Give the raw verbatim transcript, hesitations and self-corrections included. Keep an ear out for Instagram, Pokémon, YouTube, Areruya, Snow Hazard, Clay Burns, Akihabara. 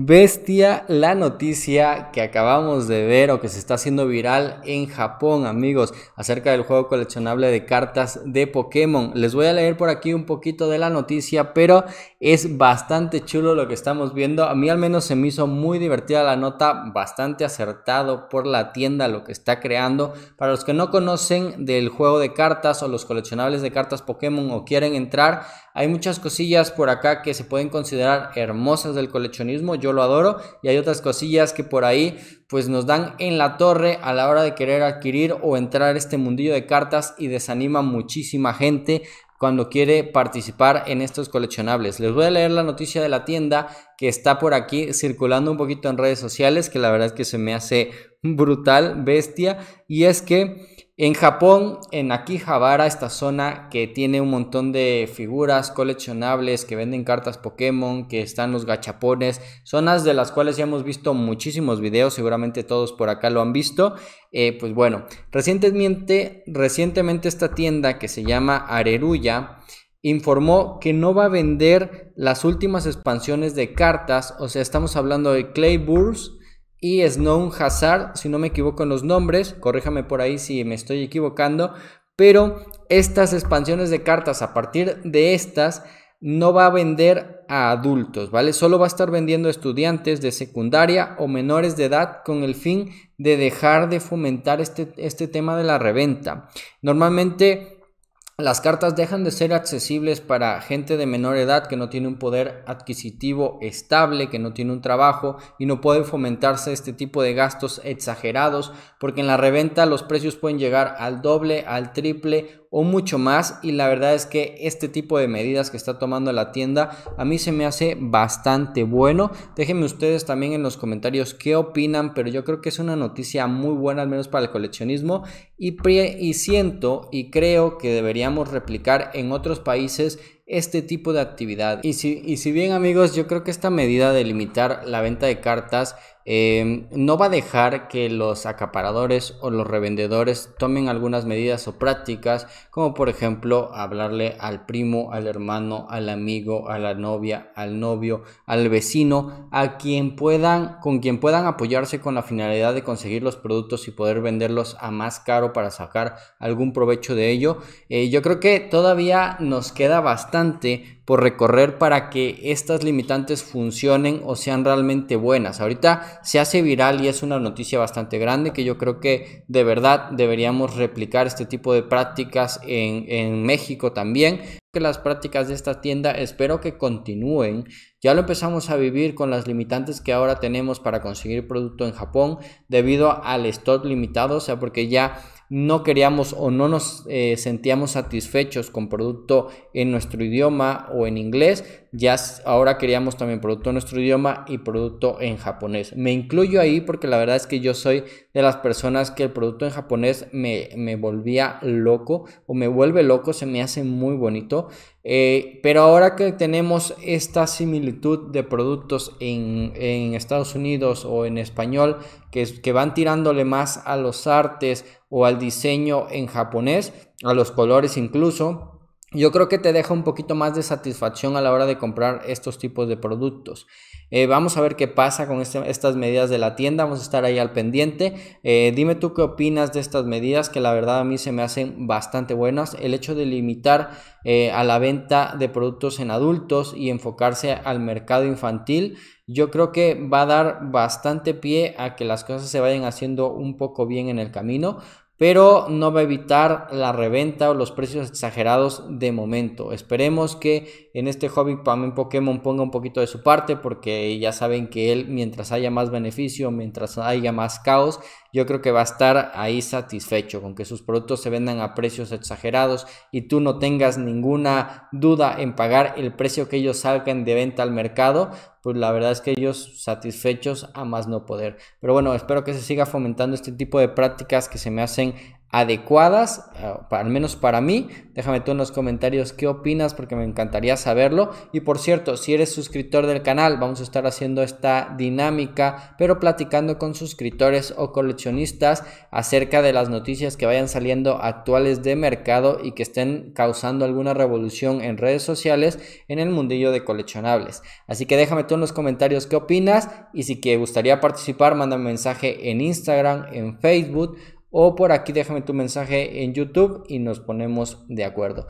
Bestia la noticia que acabamos de ver o que se está haciendo viral en Japón, amigos, acerca del juego coleccionable de cartas de Pokémon. Les voy a leer por aquí un poquito de la noticia, pero es bastante chulo lo que estamos viendo. A mí al menos se me hizo muy divertida la nota, bastante acertado por la tienda lo que está creando. Para los que no conocen del juego de cartas o los coleccionables de cartas Pokémon o quieren entrar, hay muchas cosillas por acá que se pueden considerar hermosas del coleccionismo. Yo Yo lo adoro, y hay otras cosillas que por ahí pues nos dan en la torre a la hora de querer adquirir o entrar a este mundillo de cartas, y desanima muchísima gente cuando quiere participar en estos coleccionables. Les voy a leer la noticia de la tienda que está por aquí circulando un poquito en redes sociales, que la verdad es que se me hace brutal, bestia, y es que en Japón, en Akihabara, esta zona que tiene un montón de figuras coleccionables, que venden cartas Pokémon, que están los gachapones, zonas de las cuales ya hemos visto muchísimos videos, seguramente todos por acá lo han visto. Eh, pues bueno, recientemente, recientemente esta tienda que se llama Areruya informó que no va a vender las últimas expansiones de cartas, o sea, estamos hablando de Clay Burns y Snow Hazard, si no me equivoco en los nombres, corríjame por ahí si me estoy equivocando, pero estas expansiones de cartas, a partir de estas, no va a vender a adultos, ¿vale? Solo va a estar vendiendo a estudiantes de secundaria o menores de edad, con el fin de dejar de fomentar este, este tema de la reventa. Normalmente las cartas dejan de ser accesibles para gente de menor edad que no tiene un poder adquisitivo estable, que no tiene un trabajo y no puede fomentarse este tipo de gastos exagerados, porque en la reventa los precios pueden llegar al doble, al triple o mucho más, y la verdad es que este tipo de medidas que está tomando la tienda a mí se me hace bastante bueno. Déjenme ustedes también en los comentarios qué opinan, pero yo creo que es una noticia muy buena, al menos para el coleccionismo, y, y siento y creo que deberíamos replicar en otros países este tipo de actividad. Y si, y si bien, amigos, yo creo que esta medida de limitar la venta de cartas eh, no va a dejar que los acaparadores o los revendedores tomen algunas medidas o prácticas, como por ejemplo hablarle al primo, al hermano, al amigo, a la novia, al novio, al vecino, a quien puedan, con quien puedan apoyarse con la finalidad de conseguir los productos y poder venderlos a más caro para sacar algún provecho de ello. Eh, yo creo que todavía nos queda bastante por recorrer para que estas limitantes funcionen o sean realmente buenas. Ahorita se hace viral y es una noticia bastante grande, que yo creo que de verdad deberíamos replicar este tipo de prácticas en, en México también. Que las prácticas de esta tienda espero que continúen. Ya lo empezamos a vivir con las limitantes que ahora tenemos para conseguir producto en Japón debido al stock limitado, o sea, porque ya no queríamos o no nos eh, sentíamos satisfechos con producto en nuestro idioma o en inglés. Ya ahora queríamos también producto en nuestro idioma y producto en japonés. Me incluyo ahí porque la verdad es que yo soy de las personas que el producto en japonés me, me volvía loco o me vuelve loco, se me hace muy bonito. Eh, pero ahora que tenemos esta similitud de productos en, en Estados Unidos o en español, que, que van tirándole más a los artes o al diseño en japonés, a los colores incluso, yo creo que te deja un poquito más de satisfacción a la hora de comprar estos tipos de productos. Eh, vamos a ver qué pasa con este, estas medidas de la tienda. Vamos a estar ahí al pendiente. Eh, dime tú qué opinas de estas medidas, que la verdad a mí se me hacen bastante buenas. El hecho de limitar eh, a la venta de productos en adultos y enfocarse al mercado infantil, yo creo que va a dar bastante pie a que las cosas se vayan haciendo un poco bien en el camino, pero no va a evitar la reventa o los precios exagerados de momento. Esperemos que en este hobby también Pokémon ponga un poquito de su parte, porque ya saben que él, mientras haya más beneficio, mientras haya más caos, yo creo que va a estar ahí satisfecho con que sus productos se vendan a precios exagerados y tú no tengas ninguna duda en pagar el precio que ellos salgan de venta al mercado. Pues la verdad es que ellos satisfechos a más no poder. Pero bueno, espero que se siga fomentando este tipo de prácticas que se me hacen adecuadas, al menos para mí. Déjame tú en los comentarios qué opinas, porque me encantaría saberlo. Y por cierto, si eres suscriptor del canal, vamos a estar haciendo esta dinámica, pero platicando con suscriptores o coleccionistas acerca de las noticias que vayan saliendo actuales de mercado y que estén causando alguna revolución en redes sociales en el mundillo de coleccionables. Así que déjame tú en los comentarios qué opinas, y si te gustaría participar, mándame un mensaje en Instagram, en Facebook, o por aquí déjame tu mensaje en YouTube y nos ponemos de acuerdo.